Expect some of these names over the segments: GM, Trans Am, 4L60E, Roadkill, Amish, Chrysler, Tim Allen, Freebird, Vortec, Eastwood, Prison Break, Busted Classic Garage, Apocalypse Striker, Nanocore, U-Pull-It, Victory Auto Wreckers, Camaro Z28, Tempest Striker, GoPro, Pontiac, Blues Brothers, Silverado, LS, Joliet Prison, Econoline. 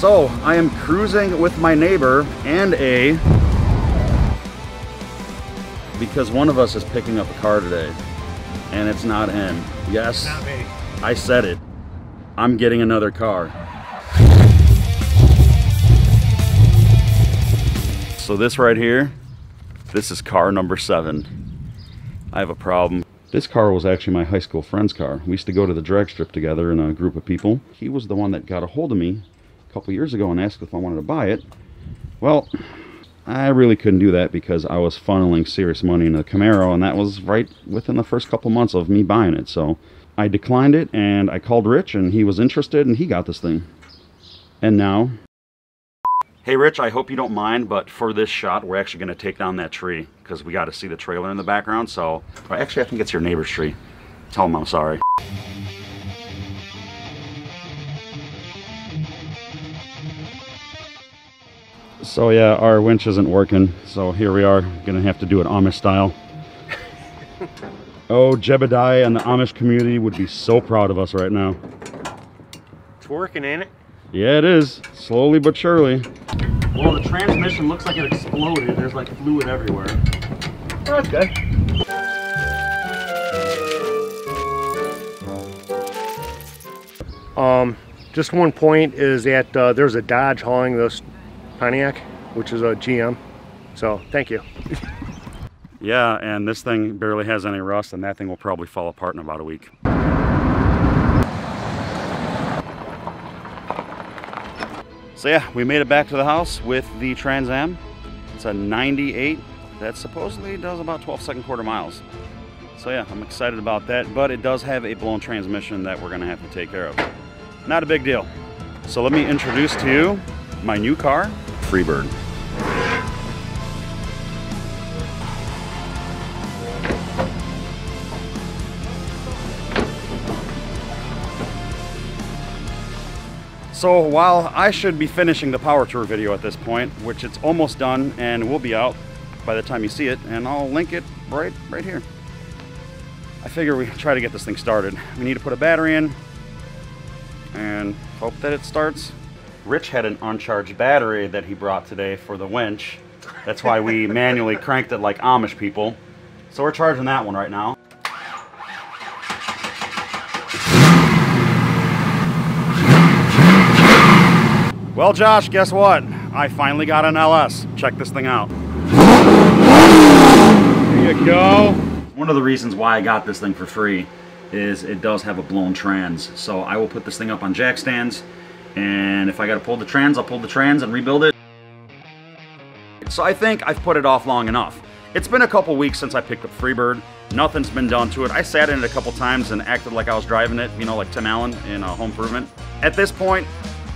So I am cruising with my neighbor and because one of us is picking up a car today and it's not him. Yes, not me. I said it. I'm getting another car. So this right here, this is car number 7. I have a problem. This car was actually my high school friend's car. We used to go to the drag strip together in a group of people. He was the one that got a hold of me a couple years ago and asked if I wanted to buy it. Well, I really couldn't do that because I was funneling serious money into the Camaro, and that was right within the first couple months of me buying it. So I declined it, and I called Rich, and he was interested, and he got this thing. And now... Hey Rich, I hope you don't mind, but for this shot, we're actually going to take down that tree because we got to see the trailer in the background. So, or actually, I think it's your neighbor's tree. Tell him I'm sorry. So yeah, our winch isn't working, so here we are, gonna have to do it Amish style. Oh, Jebediah and the Amish community would be so proud of us right now. It's working, ain't it? Yeah, it is. Slowly but surely. Well, the transmission looks like it exploded. There's like fluid everywhere. Oh, that's good. Just one point is that there's a Dodge hauling this Pontiac, which is a GM, so thank you. Yeah, and this thing barely has any rust, and that thing will probably fall apart in about a week. So yeah, we made it back to the house with the Trans Am. It's a 98 that supposedly does about 12 second quarter miles, so yeah, I'm excited about that, but it does have a blown transmission that we're gonna have to take care of. Not a big deal. So let me introduce to you my new car, Freebird. So while I should be finishing the power tour video at this point, which it's almost done and will be out by the time you see it, and I'll link it right here. I figure we try to get this thing started. We need to put a battery in and hope that it starts. Rich had an uncharged battery that he brought today for the winch. That's why we manually cranked it like Amish people. So we're charging that one right now. Well, Josh, guess what? I finally got an LS. Check this thing out. There you go. One of the reasons why I got this thing for free is it does have a blown trans. So I will put this thing up on jack stands, and if I gotta pull the trans, I'll pull the trans and rebuild it. So I think I've put it off long enough. It's been a couple weeks since I picked up Freebird. Nothing's been done to it. I sat in it a couple times and acted like I was driving it, you know, like Tim Allen in Home Improvement. At this point,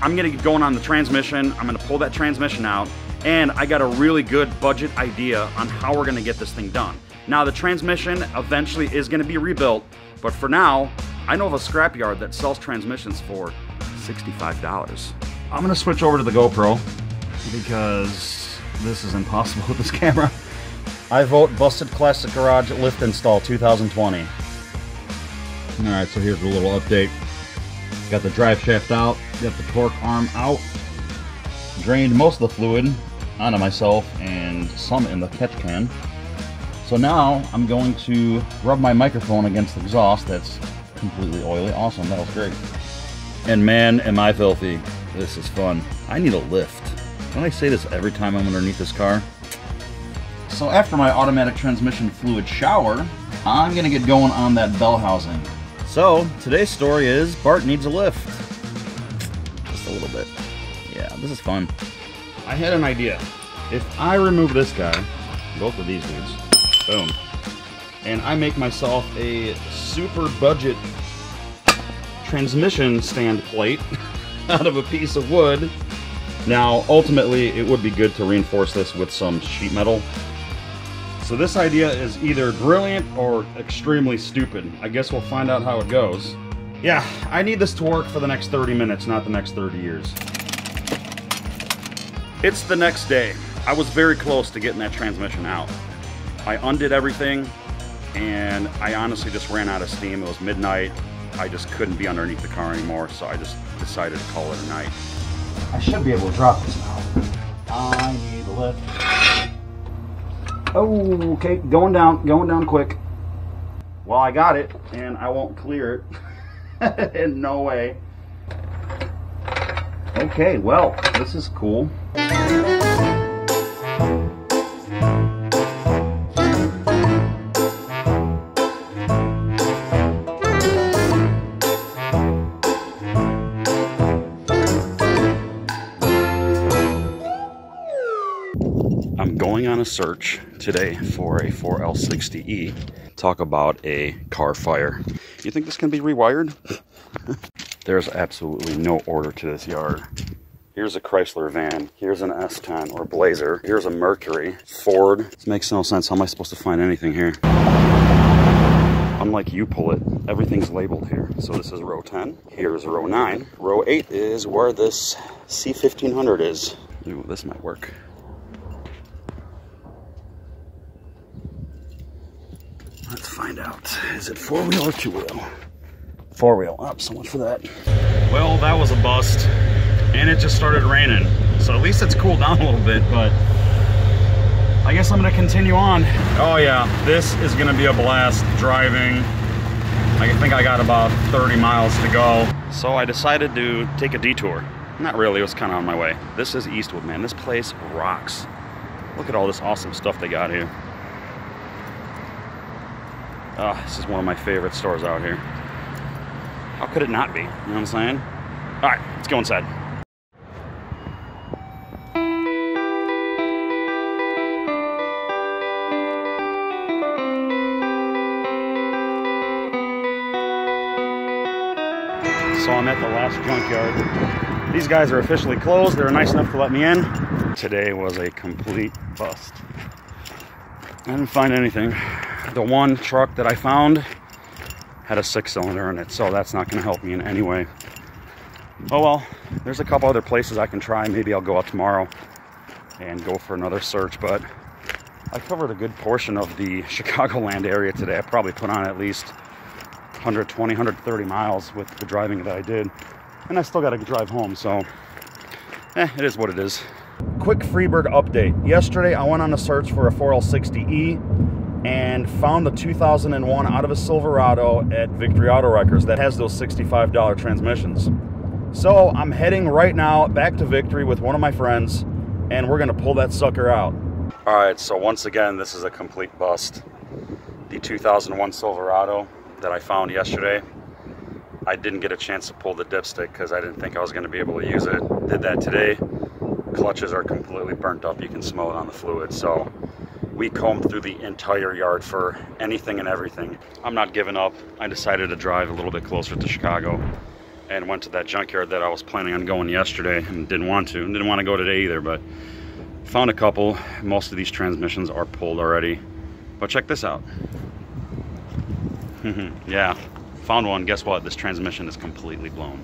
I'm gonna get going on the transmission. I'm gonna pull that transmission out, and I got a really good budget idea on how we're gonna get this thing done. Now, the transmission eventually is gonna be rebuilt, but for now, I know of a scrapyard that sells transmissions for $65. I'm gonna switch over to the GoPro because this is impossible with this camera. I vote Busted Classic Garage Lift Install 2020. All right, so here's a little update. Got the drive shaft out, got the torque arm out, drained most of the fluid onto myself and some in the catch can. So now I'm going to rub my microphone against the exhaust that's completely oily. Awesome, that was great. And man, am I filthy. This is fun. I need a lift. Don't I say this every time I'm underneath this car? So after my automatic transmission fluid shower, I'm gonna get going on that bell housing. So today's story is Bart needs a lift. Just a little bit. Yeah, this is fun. I had an idea. If I remove this guy, both of these dudes, boom, and I make myself a super budget transmission stand plate out of a piece of wood. Now, ultimately, it would be good to reinforce this with some sheet metal. So this idea is either brilliant or extremely stupid. I guess we'll find out how it goes. Yeah, I need this to work for the next 30 minutes, not the next 30 years. It's the next day. I was very close to getting that transmission out. I undid everything, and I honestly just ran out of steam. It was midnight. I just couldn't be underneath the car anymore, so I just decided to call it a night. I should be able to drop this now. I need a lift. Oh, okay, going down quick. Well, I got it, and I won't clear it. In no way. Okay, well, this is cool. I'm going on a search today for a 4L60E. Talk about a car fire. You think this can be rewired? There's absolutely no order to this yard. Here's a Chrysler van. Here's an S10 or Blazer. Here's a Mercury. Ford. This makes no sense. How am I supposed to find anything here? Unlike U-Pull-It, everything's labeled here. So this is row 10. Here's row 9. Row 8 is where this C1500 is. Ooh, this might work. Let's find out. Is it four-wheel or two-wheel? Four-wheel. Oh, so much for that. Well, that was a bust. And it just started raining. So at least it's cooled down a little bit, but I guess I'm gonna continue on. Oh yeah, this is gonna be a blast driving. I think I got about 30 miles to go. So I decided to take a detour. Not really, it was kind of on my way. This is Eastwood, man. This place rocks. Look at all this awesome stuff they got here. Oh, this is one of my favorite stores out here. How could it not be? You know what I'm saying? All right, let's go inside. So I'm at the last junkyard. These guys are officially closed. They were nice enough to let me in. Today was a complete bust. I didn't find anything. The one truck that I found had a 6-cylinder in it, so that's not going to help me in any way. Oh well, there's a couple other places I can try. Maybe I'll go out tomorrow and go for another search, but I covered a good portion of the Chicagoland area today. I probably put on at least 120, 130 miles with the driving that I did. And I still got to drive home, so it is what it is. Quick Freebird update. Yesterday, I went on a search for a 4L60E and found the 2001 out of a Silverado at Victory Auto Wreckers that has those $65 transmissions. So I'm heading right now back to Victory with one of my friends, and we're going to pull that sucker out. All right, so once again, this is a complete bust. The 2001 Silverado that I found yesterday, I didn't get a chance to pull the dipstick because I didn't think I was going to be able to use it. Did that today. Clutches are completely burnt up. You can smell it on the fluid. So we combed through the entire yard for anything and everything. I'm not giving up. I decided to drive a little bit closer to Chicago and went to that junkyard that I was planning on going yesterday and didn't want to go today either, but found a couple. Most of these transmissions are pulled already, but check this out. Yeah, found one. Guess what? This transmission is completely blown.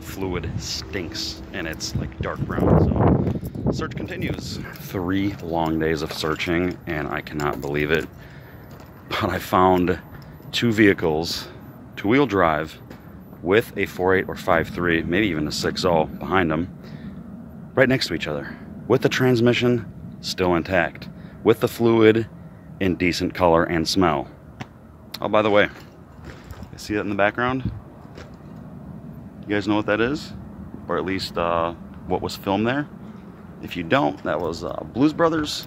Fluid stinks, and it's like dark brown, so search continues. 3 long days of searching, and I cannot believe it, but I found 2 vehicles, two-wheel drive, with a 4.8 or 5.3, maybe even a 6.0 behind them, right next to each other, with the transmission still intact, with the fluid in decent color and smell. Oh, by the way, you see that in the background? You guys know what that is? Or at least what was filmed there? If you don't, that was Blues Brothers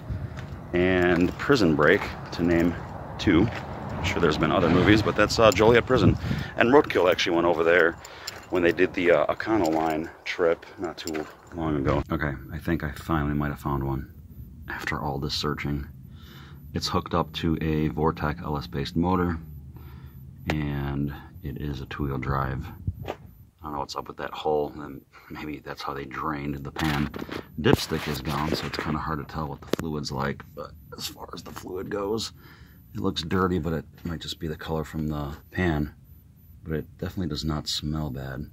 and Prison Break, to name 2. I'm sure there's been other movies, but that's Joliet Prison. And Roadkill actually went over there when they did the Econoline trip not too long ago. Okay, I think I finally might have found one after all this searching. It's hooked up to a Vortec LS-based motor, and it is a two-wheel drive. I don't know what's up with that hole, and maybe that's how they drained the pan. Dipstick is gone, so it's kind of hard to tell what the fluid's like, but as far as the fluid goes, it looks dirty, but it might just be the color from the pan, but it definitely does not smell bad.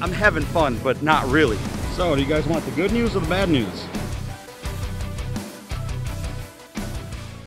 I'm having fun, but not really. So, do you guys want the good news or the bad news?